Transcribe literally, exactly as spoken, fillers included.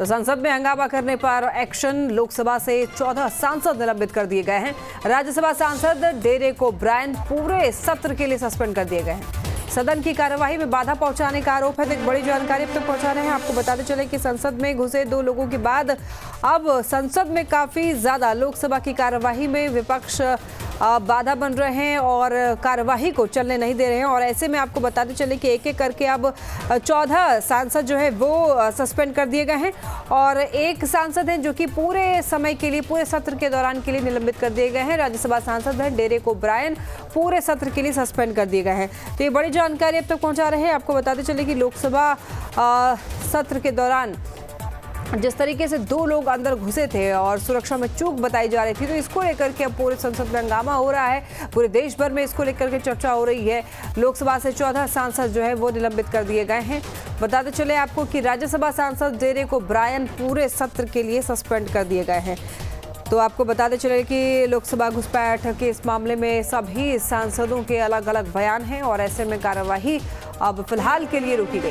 तो संसद में हंगामा करने पर एक्शन। लोकसभा से चौदह सांसद निलंबित कर दिए गए हैं। राज्यसभा सांसद डेरेक ओ ब्रायन पूरे सत्र के लिए सस्पेंड कर दिए गए हैं। सदन की कार्यवाही में बाधा पहुंचाने का आरोप है। तो एक बड़ी जानकारी अब तक पहुंचा रहे हैं। आपको बताते चले कि संसद में घुसे दो लोगों के बाद अब संसद में काफी ज्यादा लोकसभा की कार्यवाही में विपक्ष बाधा बन रहे हैं और कार्यवाही को चलने नहीं दे रहे हैं। और ऐसे में आपको बताते चले कि एक एक करके अब चौदह सांसद जो है वो सस्पेंड कर दिए गए हैं और एक सांसद हैं जो कि पूरे समय के लिए, पूरे सत्र के दौरान के लिए निलंबित कर दिए गए हैं। राज्यसभा सांसद हैं डेरेक ओ ब्रायन पूरे सत्र के लिए सस्पेंड कर दिए गए हैं। तो ये बड़ी जानकारी अब तक पहुँचा रहे हैं। आपको बताते चले कि लोकसभा सत्र के दौरान जिस तरीके से दो लोग अंदर घुसे थे और सुरक्षा में चूक बताई जा रही थी, तो इसको लेकर के अब पूरे संसद में हंगामा हो रहा है। पूरे देश भर में इसको लेकर के चर्चा हो रही है। लोकसभा से चौदह सांसद जो है वो निलंबित कर दिए गए हैं। बताते चले आपको कि राज्यसभा सांसद डेरेक ओ ब्रायन पूरे सत्र के लिए सस्पेंड कर दिए गए हैं। तो आपको बताते चले कि लोकसभा घुसपैठ के इस मामले में सभी सांसदों के अलग अलग बयान हैं और ऐसे में कार्यवाही अब फिलहाल के लिए रोकी गई।